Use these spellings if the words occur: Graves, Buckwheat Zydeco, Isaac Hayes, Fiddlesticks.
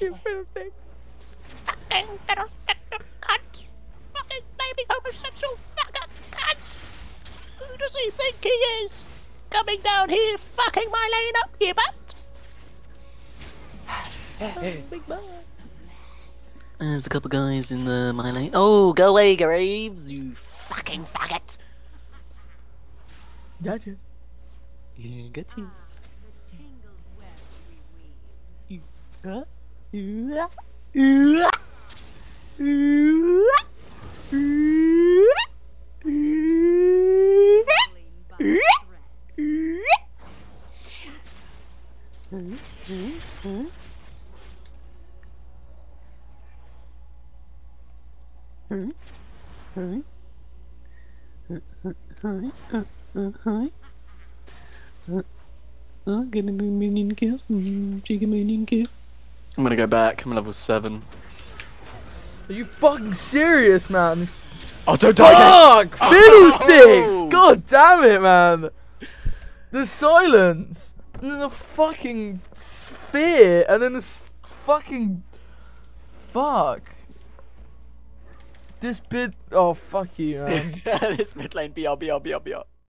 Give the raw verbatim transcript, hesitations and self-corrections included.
You're perfect. Fucking heterosexual cunt. Fucking baby homosexual fucking cunt. Who does he think he is? Coming down here, fucking my lane up, you butt. Oh, big boy. There's a couple guys in the my lane. Oh, go away, Graves, you fucking faggot. Gotcha. Yeah, gotcha. Uh, uh, uh, uh, I'm gonna be minion kill, chicken minion kill. I'm gonna go back. I'm level seven. Are you fucking serious, man? Oh, don't die! Fuck! Fiddlesticks! Oh. God damn it, man! The silence, and then the fucking sphere, and then the fucking fuck. This bit. Oh, fuck you, man. This mid lane B R B R B R.